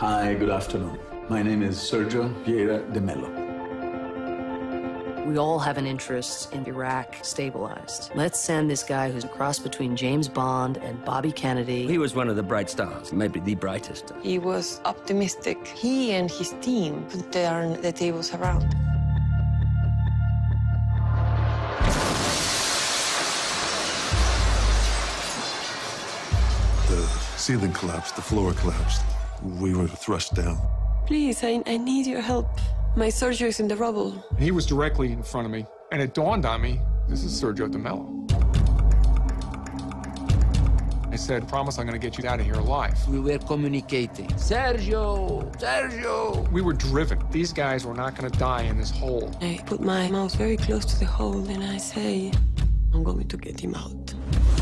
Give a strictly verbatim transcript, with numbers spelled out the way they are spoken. Hi, good afternoon. My name is Sergio Vieira de Mello. We all have an interest in Iraq stabilized. Let's send this guy who's a cross between James Bond and Bobby Kennedy. He was one of the bright stars, maybe the brightest. He was optimistic. He and his team could turn the tables around. The ceiling collapsed, the floor collapsed. We were thrust down. Please, I, I need your help. My Sergio is in the rubble. He was directly in front of me, and it dawned on me, this is Sergio de Mello. I said, promise I'm gonna get you out of here alive. We were communicating. Sergio! Sergio! We were driven. These guys were not gonna die in this hole. I put my mouth very close to the hole, and I say, I'm going to get him out.